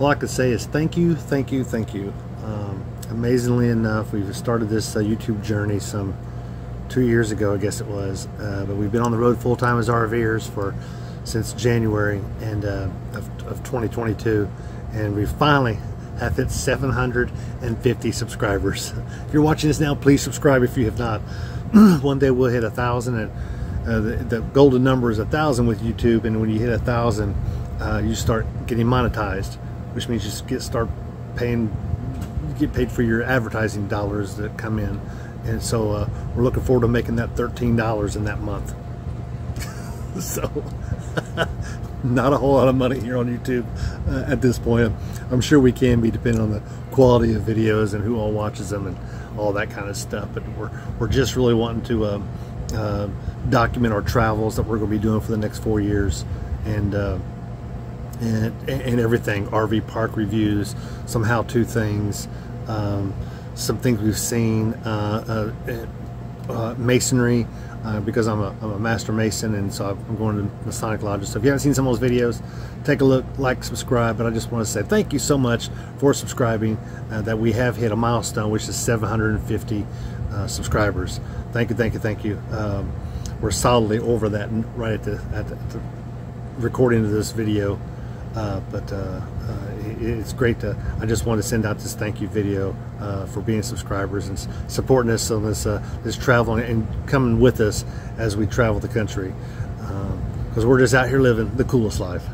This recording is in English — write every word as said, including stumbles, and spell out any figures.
all I could say is thank you, thank you, thank you. Um, amazingly enough, we've started this uh, YouTube journey some two years ago, I guess it was, uh, but we've been on the road full time as RVers for since January and uh, of, of twenty twenty-two, and we finally have hit seven hundred fifty subscribers. If you're watching this now, please subscribe if you have not. One day we'll hit a thousand, and uh, the, the golden number is a thousand with YouTube, and when you hit a thousand, uh, you start getting monetized, which means you get start paying, you get paid for your advertising dollars that come in. And so uh, we're looking forward to making that thirteen dollars in that month. So not a whole lot of money here on YouTube uh, at this point. I'm sure we can be, depending on the quality of videos and who all watches them and all that kind of stuff. But we're, we're just really wanting to um, uh, document our travels that we're going to be doing for the next four years. And, uh, and, and everything, R V park reviews, some how-to things, um, some things we've seen, uh, uh, uh, masonry, uh, because I'm a, I'm a master mason, and so I'm going to Masonic lodges. So if you haven't seen some of those videos, take a look, like, subscribe. But I just want to say thank you so much for subscribing, uh, that we have hit a milestone, which is seven hundred fifty uh, subscribers. Thank you, thank you, thank you. Um, we're solidly over that right at the, at the, at the recording of this video. Uh, but uh, uh, it's great to, I just want to send out this thank you video uh, for being subscribers and supporting us on this uh, this travel and coming with us as we travel the country, because um, we're just out here living the coolest life.